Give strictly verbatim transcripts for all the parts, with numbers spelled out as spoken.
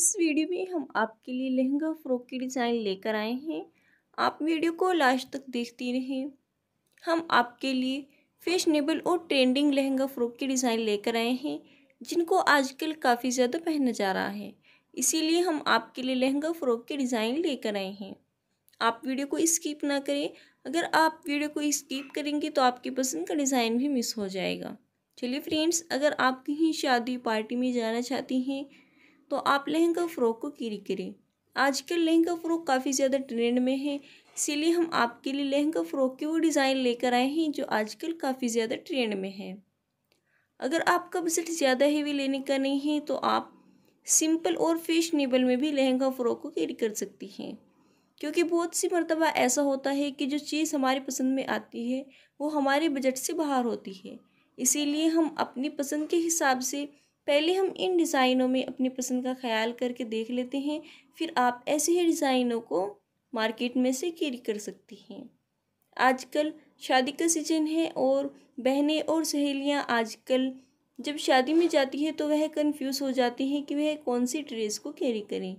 इस वीडियो में हम आपके लिए लहंगा फ्रॉक की डिज़ाइन लेकर आए हैं। आप वीडियो को लास्ट तक देखती रहें। हम आपके लिए फैशनेबल और ट्रेंडिंग लहंगा फ्रॉक की डिज़ाइन लेकर आए हैं, जिनको आजकल काफ़ी ज़्यादा पहना जा रहा है, इसीलिए हम आपके लिए लहंगा फ्रॉक की डिज़ाइन लेकर आए हैं। आप वीडियो को स्किप ना करें। अगर आप वीडियो को स्किप करेंगे तो आपकी पसंद का डिज़ाइन भी मिस हो जाएगा। चलिए फ्रेंड्स, अगर आप कहीं शादी पार्टी में जाना चाहती हैं तो आप लहंगा फ़्रॉक को कैरी करें। आजकल लहंगा फ़्रॉक काफ़ी ज़्यादा ट्रेंड में है, इसीलिए हम आपके लिए लहंगा फ़्रॉक के वो डिज़ाइन लेकर आए हैं जो आजकल काफ़ी ज़्यादा ट्रेंड में है। अगर आपका बजट ज़्यादा हेवी लेने का नहीं है तो आप सिंपल और फैशनेबल में भी लहंगा फ़्रॉक को कैरी कर सकती हैं, क्योंकि बहुत सी मर्तबा ऐसा होता है कि जो चीज़ हमारी पसंद में आती है वो हमारे बजट से बाहर होती है, इसीलिए हम अपनी पसंद के हिसाब से पहले हम इन डिज़ाइनों में अपनी पसंद का ख्याल करके देख लेते हैं, फिर आप ऐसे ही डिज़ाइनों को मार्केट में से कैरी कर सकती हैं। आजकल शादी का सीजन है और बहनें और सहेलियां आजकल जब शादी में जाती है तो वह कंफ्यूज हो जाती हैं कि वह कौन सी ड्रेस को कैरी करें,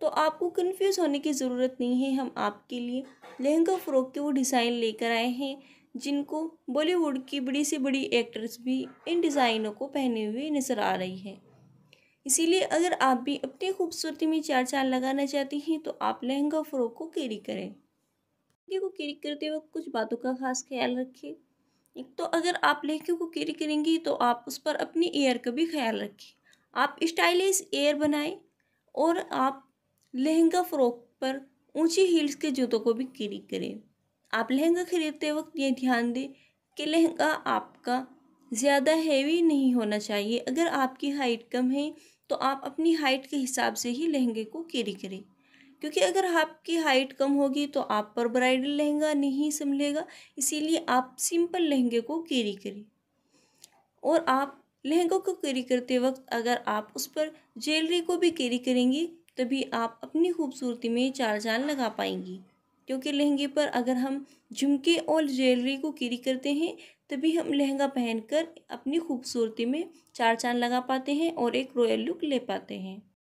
तो आपको कंफ्यूज होने की ज़रूरत नहीं है। हम आपके लिए लहंगा फ़्रॉक के वो डिज़ाइन लेकर आए हैं जिनको बॉलीवुड की बड़ी से बड़ी एक्ट्रेस भी इन डिज़ाइनों को पहने हुए नज़र आ रही है, इसीलिए अगर आप भी अपनी खूबसूरती में चार चांद लगाना चाहती हैं तो आप लहंगा फ़्रॉक को कैरी करें। लहंगे को कैरी करते वक्त कुछ बातों का खास ख्याल रखें। एक तो अगर आप लहंगे को कैरी करेंगी तो आप उस पर अपनी एयर का भी ख्याल रखें। आप स्टाइलिश एयर बनाएं और आप लहंगा फ़्रॉक पर ऊँची हील्स के जूतों को भी कैरी करें। आप लहंगा खरीदते वक्त ये ध्यान दें कि लहंगा आपका ज़्यादा हैवी नहीं होना चाहिए। अगर आपकी हाइट कम है तो आप अपनी हाइट के हिसाब से ही लहंगे को कैरी करें, क्योंकि अगर आपकी हाइट कम होगी तो आप पर ब्राइडल लहंगा नहीं संभलेगा, इसीलिए आप सिंपल लहंगे को कैरी करें। और आप लहंगों को कैरी करते वक्त अगर आप उस पर ज्वेलरी को भी कैरी करेंगी तभी आप अपनी खूबसूरती में चार चांद लगा पाएंगी, क्योंकि लहंगे पर अगर हम झुमके और ज्वेलरी को कैरी करते हैं तभी हम लहंगा पहनकर अपनी खूबसूरती में चार चांद लगा पाते हैं और एक रॉयल लुक ले पाते हैं।